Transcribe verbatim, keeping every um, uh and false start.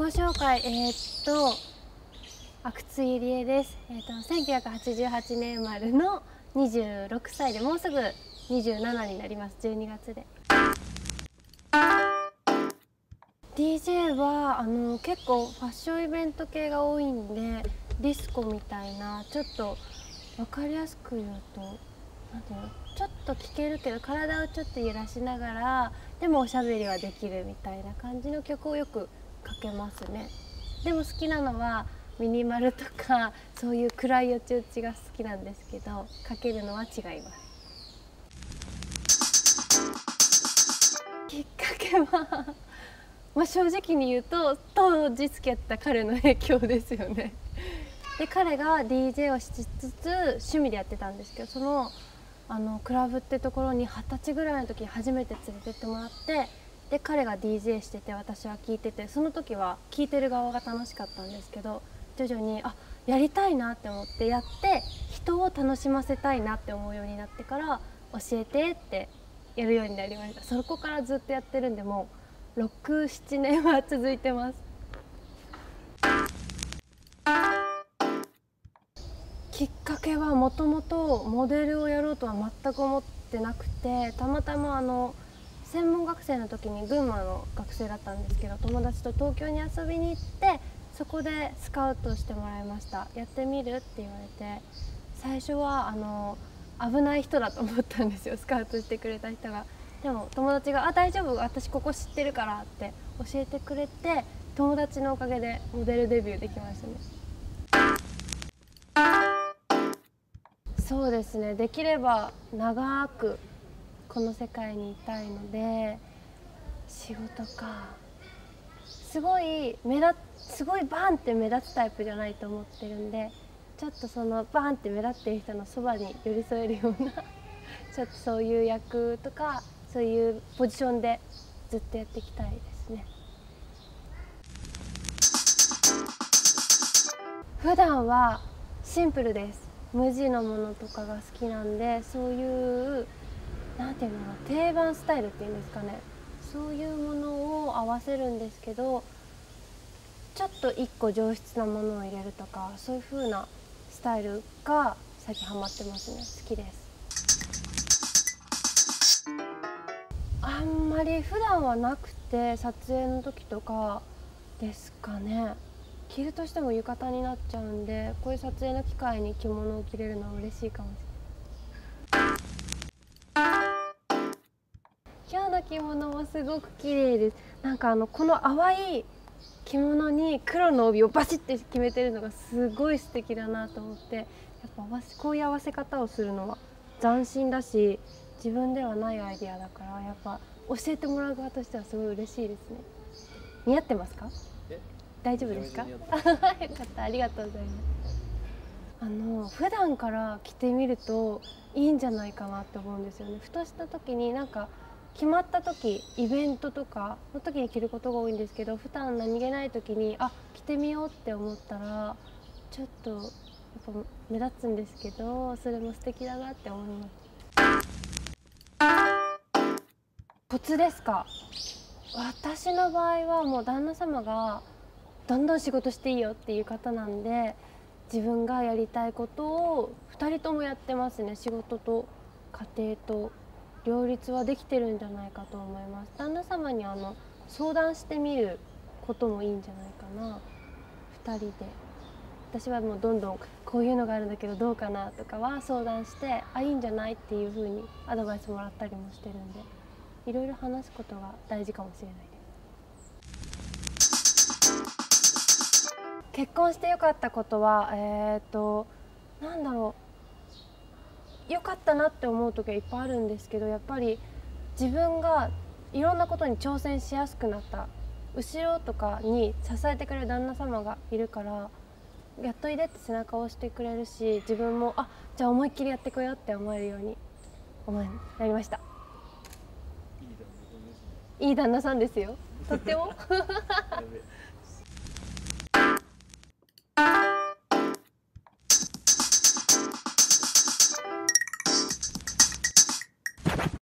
己紹介、えー、っと阿久津ゆりえです。えー、っとせんきゅうひゃくはちじゅうはちねん生まれのにじゅうろくさいで、もうすぐにじゅうななになります。じゅうにがつで。ディージェー はあの結構ファッションイベント系が多いんで、ディスコみたいなちょっと分かりやすく言うと、なんていうの、ちょっと聴けるけど体をちょっと揺らしながらでもおしゃべりはできるみたいな感じの曲をよくかけますね。でも好きなのはミニマルとかそういう暗いよちよちが好きなんですけど、かけるのは違います。きっかけはまあ正直に言うと、当時付き合った彼の影響ですよね。で彼が ディージェー をしつつ趣味でやってたんですけど、そのあのクラブってところに二十歳ぐらいの時に初めて連れてってもらって、で彼が ディージェー してて私は聴いてて、その時は聴いてる側が楽しかったんですけど、徐々にあやりたいなって思ってやって、人を楽しませたいなって思うようになってから教えてってやるようになりました。そこからずっとやってるんで、もうろく、ななねんは続いてます。きっかけはもともとモデルをやろうとは全く思ってなくて、たまたまあの専門学生の時に群馬の学生だったんですけど、友達と東京に遊びに行って、そこでスカウトしてもらいました。やってみるって言われて、最初はあの危ない人だと思ったんですよ、スカウトしてくれた人が。でも友達が「あ大丈夫、私ここ知ってるから」って教えてくれて、友達のおかげでモデルデビューできましたね。そうですね、できれば長くこの世界にいたいので、仕事か、すごい目立すごいバンって目立つタイプじゃないと思ってるんで、ちょっとそのバンって目立ってる人のそばに寄り添えるようなちょっとそういう役とか、そういうポジションでずっとやっていきたいですね。普段はシンプルです。無地のものとかが好きなんで、そういうなんていうのか、定番スタイルっていうんですかね、そういうものを合わせるんですけど、ちょっと一個上質なものを入れるとか、そういう風なスタイルが最近ハマってますね。好きです。あんまり普段はなくて、撮影の時とかですかね。着るとしても浴衣になっちゃうんで、こういう撮影の機会に着物を着れるのは嬉しいかもしれない。今日の着物もすごく綺麗です。なんかあのこの淡い着物に黒の帯をバシッて決めてるのがすごい素敵だなと思って、やっぱこういう合わせ方をするのは斬新だし、自分ではないアイデアだから、やっぱ教えてもらう側としてはすごい嬉しいですね。似合ってますか？大丈夫ですか？よかった、ありがとうございます。あの普段から着てみるといいんじゃないかなって思うんですよね。ふとした時になんか決まった時、イベントとかの時に着ることが多いんですけど、普段何気ない時にあ着てみようって思ったら、ちょっとやっぱ目立つんですけど、それも素敵だなって思います。コツですか？私の場合はもう旦那様がどんどん仕事していいよっていう方なんで、自分がやりたいことをふたりともやってますね。仕事と家庭と両立はできてるんじゃないかと思います。旦那様にあの相談してみることもいいんじゃないかな。ふたりで私はもうどんどんこういうのがあるんだけどどうかなとかは相談して、あいいんじゃないっていう風にアドバイスもらったりもしてるんで、いろいろ話すことが大事かもしれないです。結婚して良かったことは、えーと、なんだろう、良かったなって思う時はいっぱいあるんですけど、やっぱり自分がいろんなことに挑戦しやすくなった。後ろとかに支えてくれる旦那様がいるから、やっといでって背中を押してくれるし、自分もあじゃあ思いっきりやってこようって思えるように思いなりました。いい旦那さんですよ。とっても